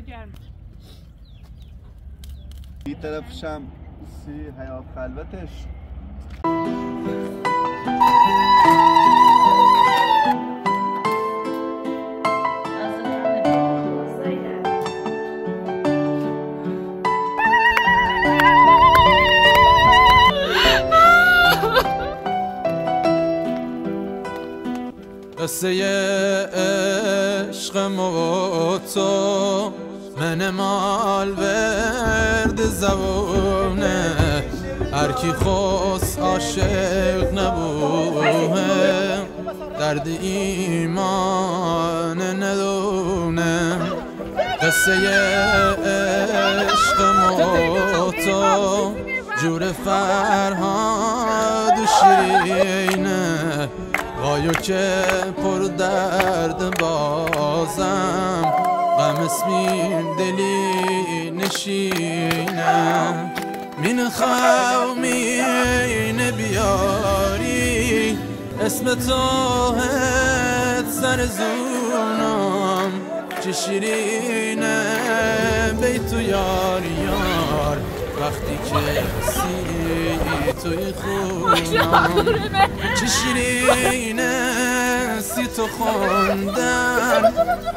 Şamata gelmiş. Bir tarafı Şam, si hayat halvettir. قصه عشق ما تو من مال ورد زبونه هر کی خوست عاشق نبوده درد ایمان ندونه قصه عشق ما تو جور فرهاد و شیرینه وایو که پر درد بازم غم اسمین دلی نشینم من خوامین بیاری اسم توهت سر زونم چه شیرینه بیت و یار یار وقتی که سی توی خونم چه شیرینه سی تو خوندن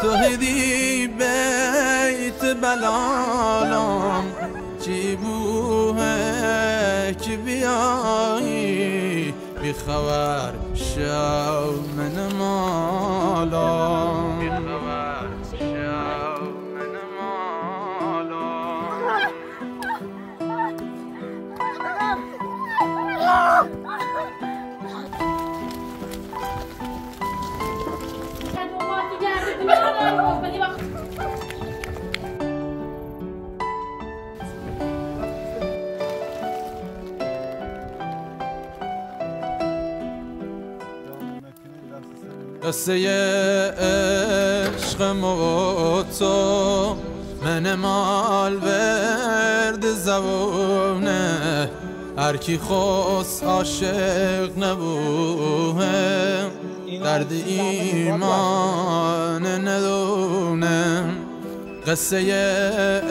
تو هدی بیت بلالم چی بوه که بیایی بی خبر شو من مالم بی خبر شو من مالم قصه عشق ما تو من مال ورد زبونه هر کی خوست عاشق نبوده درد ایمان ندونه قصه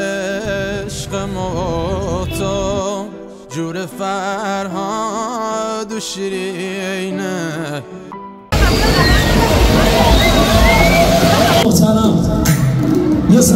عشق ما تو جور فرهاد و شیرینه Zainab, yes.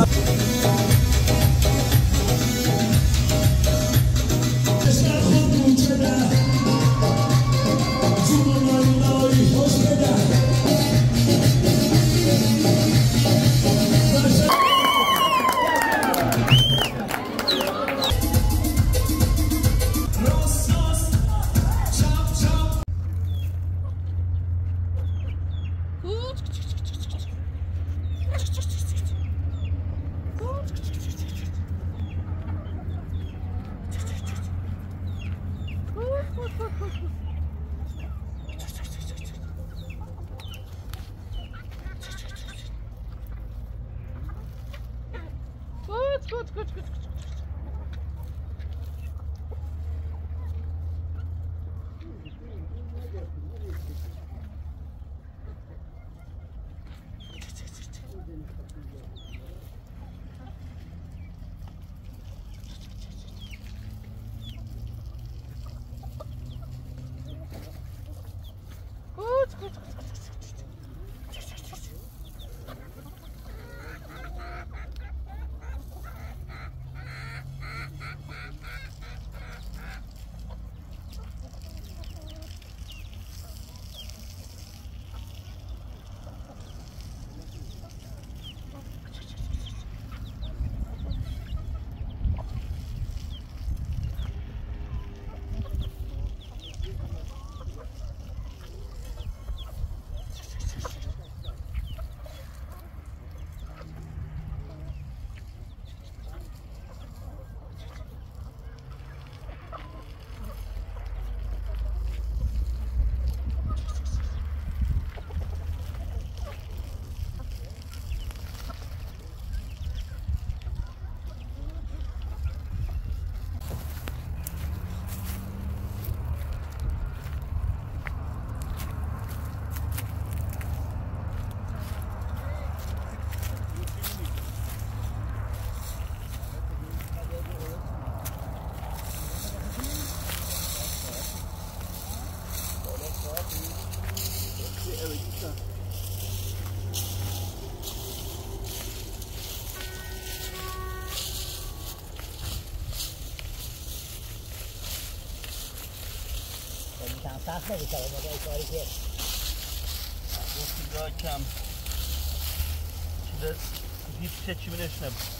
فرق نمی‌کنه مگر کاری که گفتگاه کم چیز هیچ چیزی بنش نبود.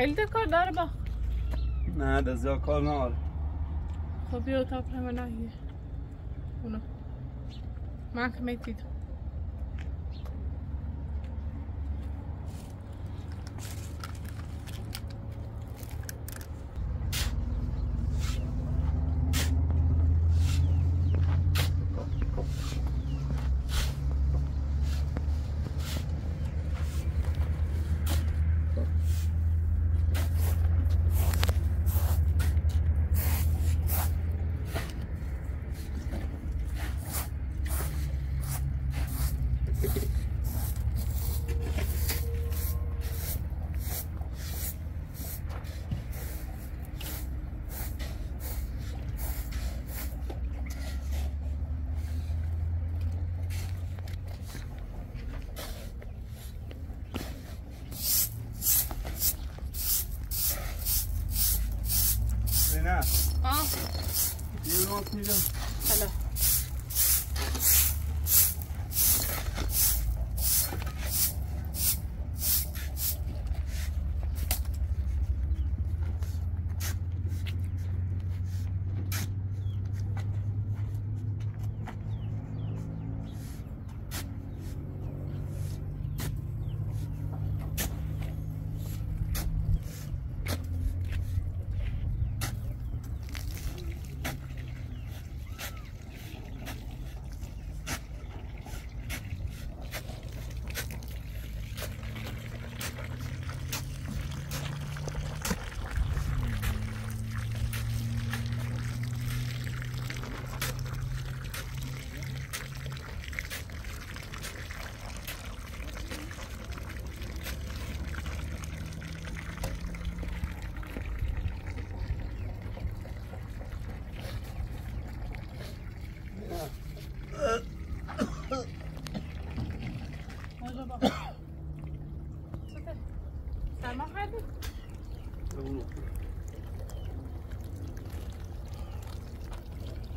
خیلی ده کار داره با نه ده زیاد کار ناره. خب بیا تا پلمه نهیه اونو من که میتیدم.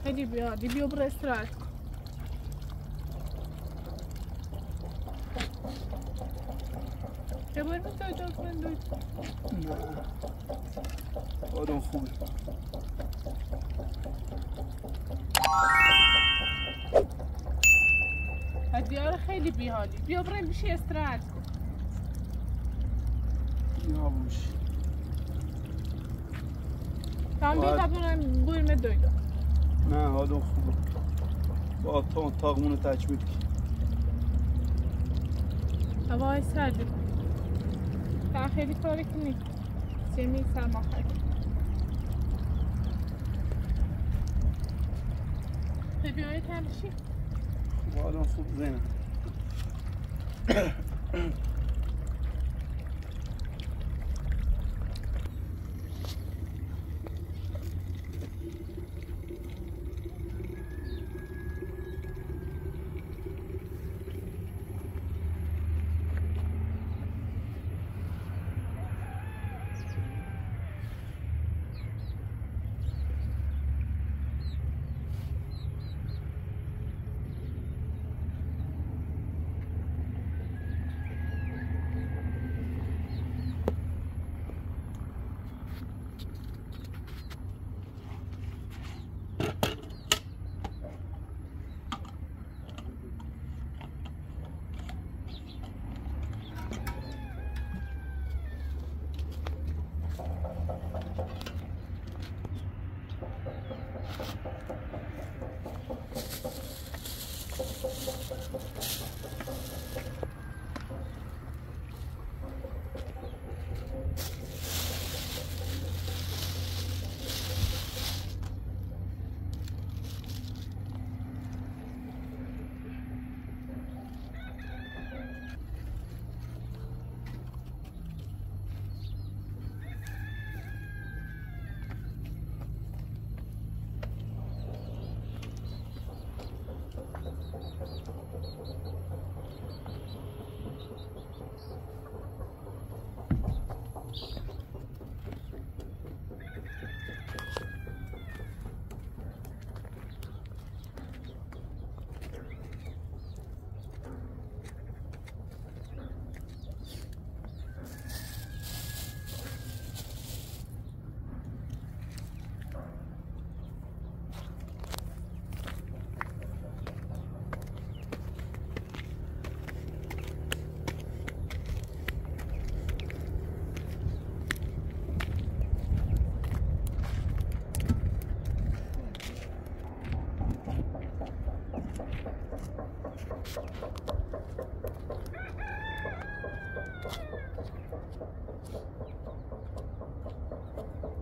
Hadi bia, di bio brestrat. Ya ben de toplandım. Adam full. Hadi ara hayli bi hadi. Bio bren bir şey estrat. Yavaş. Tam bir tabanım bölme döydü. نه حالا خوبه با تا اتاقمون رو تجمیل کنیم. هوای سرده تا خیلی کاری کنیم زمین سرما خواهیم. به بیایی تنشی حالا خوب زینم.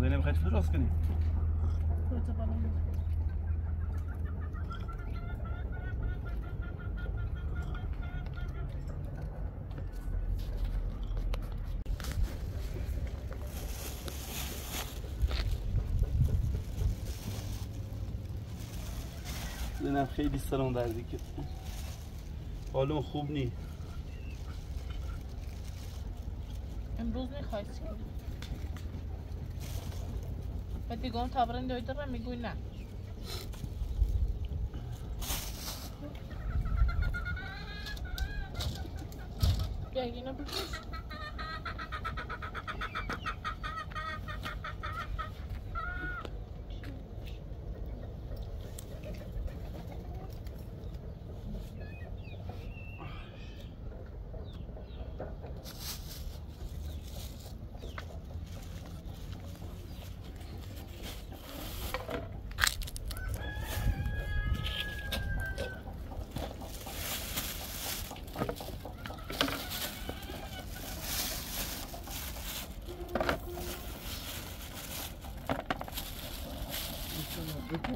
زينب خايف تروح سكني. زینب خیلی سرم درزیکت حالون خوب نی. امروز میخواستی و دیگه اون تابرن دویدر رو میگوی نه دیگه اینو بکش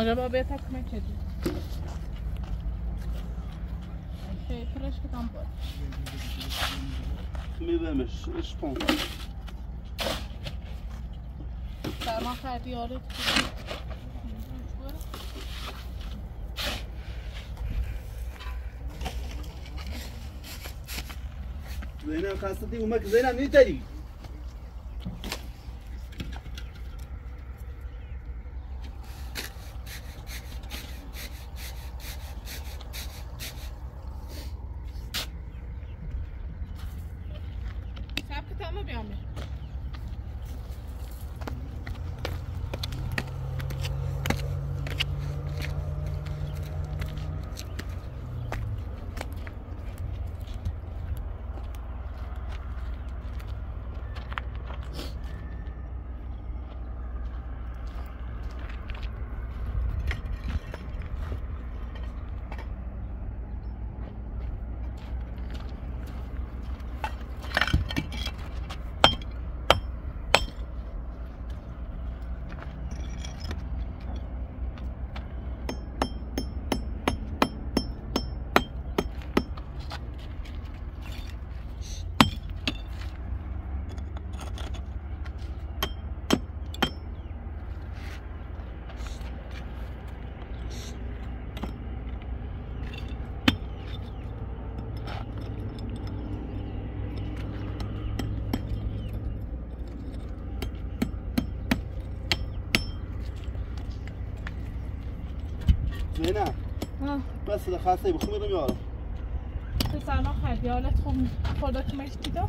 Acaba beta como é que é? Achei, parece que está um pouco. Me dá, mas responde. Está a marcar de hora. Zainab kastı değil, umak Zainab ne dedi? زینب بس خسته بخون میرم یارم پسر ما خردی حالت خوب خدا که مش دیدم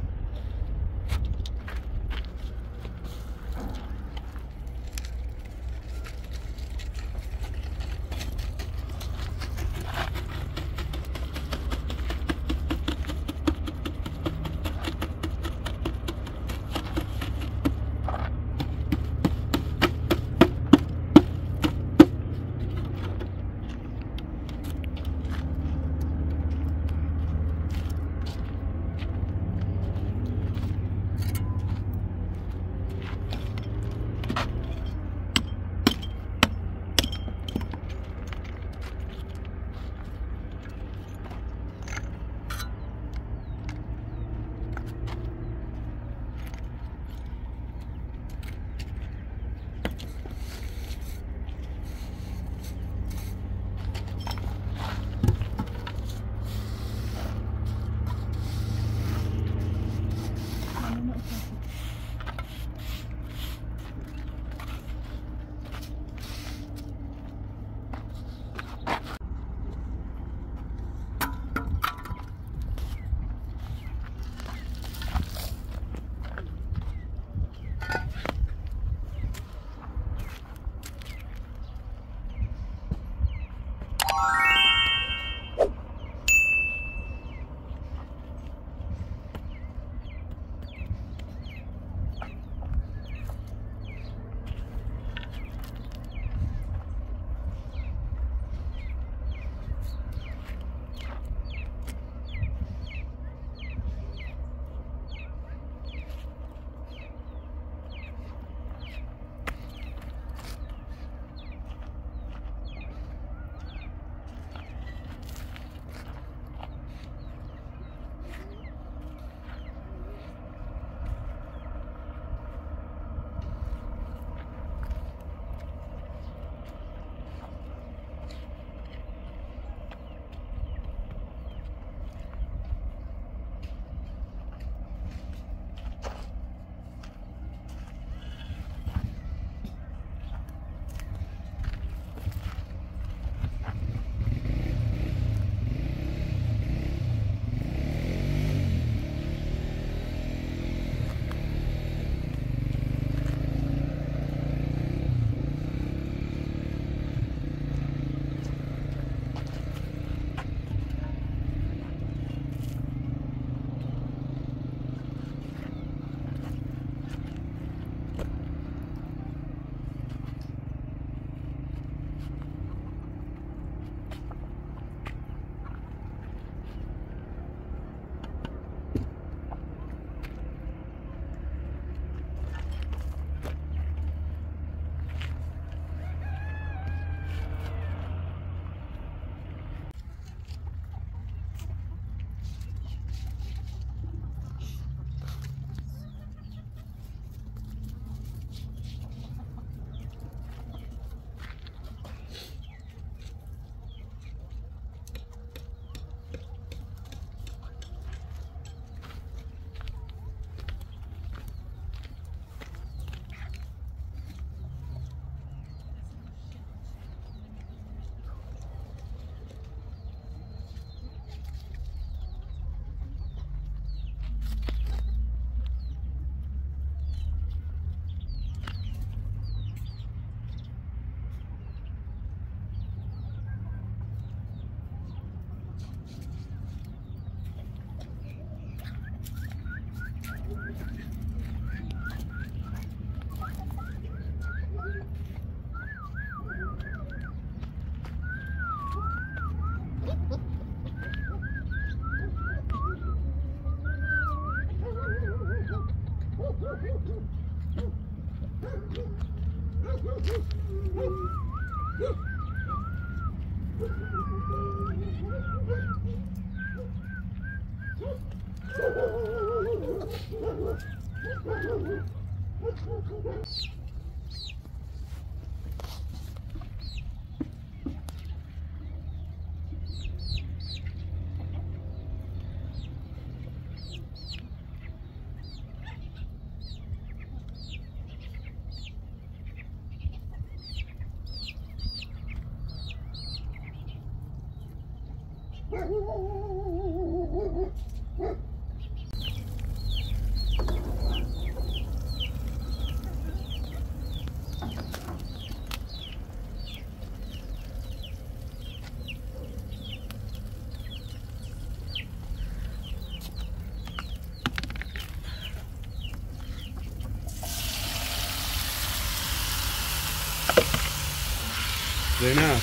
زینب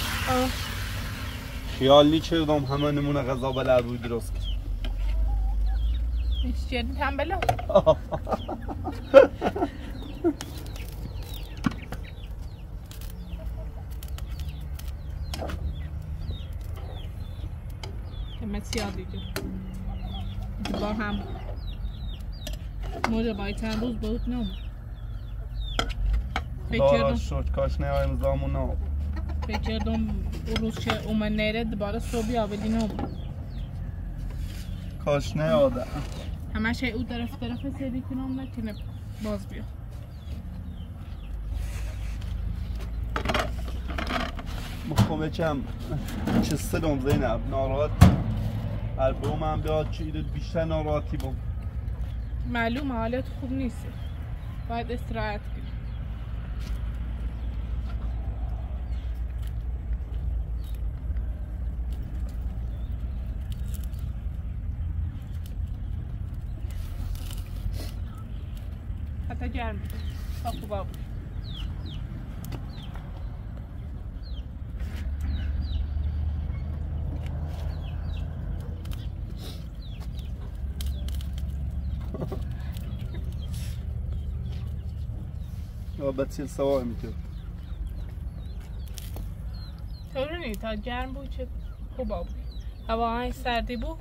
خیالی کردم همه نمونه غذا به لعبوی درست کرد ایش جدی تنبله همه سیاه دیگه با هم موجه باید چند روز بود نوم دارا شد کاش نویم زامو نام فکر کردم اون روز که اومد نیره دوباره صبح آبادی نبود کاش نه آده همه شای او طرف سری کنم نکنه باز بیا مخومه چم چه سلم زینب ناراحت هر به اومم بیاد چه ایدت بیشتر ناراحتی بم معلوم حالت خوب نیست باید استراحت کنی حتی گرم بود تا خوبا بود بسیل سواه میکرد طورونی تا گرم بود چه خوبا بود هوا های سردی بود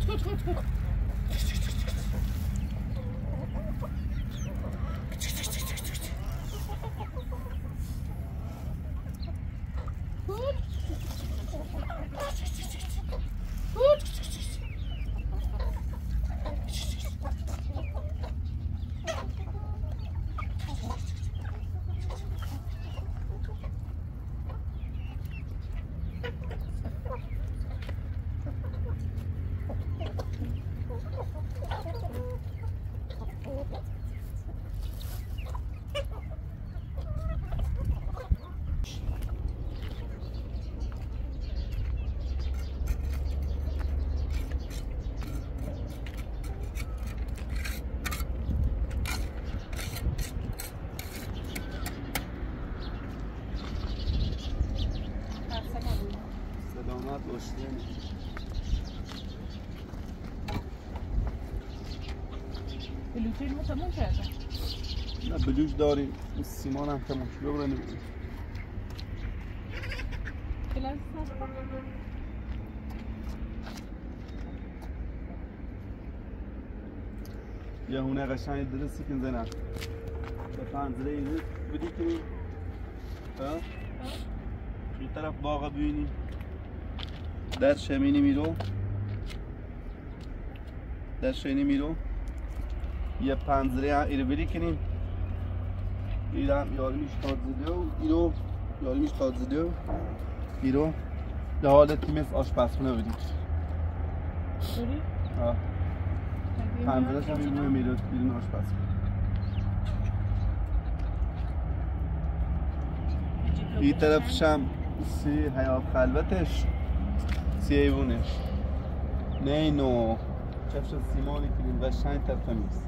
Koş. بلوچی ما تموم کرده؟ نه بلوچ داریم، سیمان هم تموم شده برنیم کلاس هستم؟ یه هونه قشنگ درستی کن زنم به پنزره اینو بدی کنیم این طرف باغ ببینیم در شمینی میرو یه پنزره ها ایرو بری کنیم ایرم یاریمیش تازده و ایرو یه حالتی مثل آشپزخونه بریم بری؟ ها پنزره شم ایرو میرو بیرون آشپزخونه این طرفش هم سی حیاب خلوتش سی ایوونش نه اینو چفش سیمانی کنیم و شنگ طرف همیست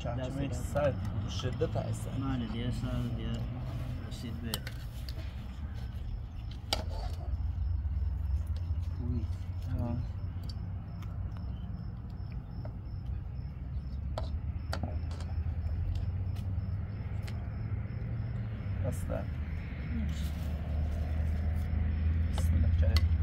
چمچمه سرد شدت هستن ماله دیگه سرد دیگه رسید به هستن بسم الله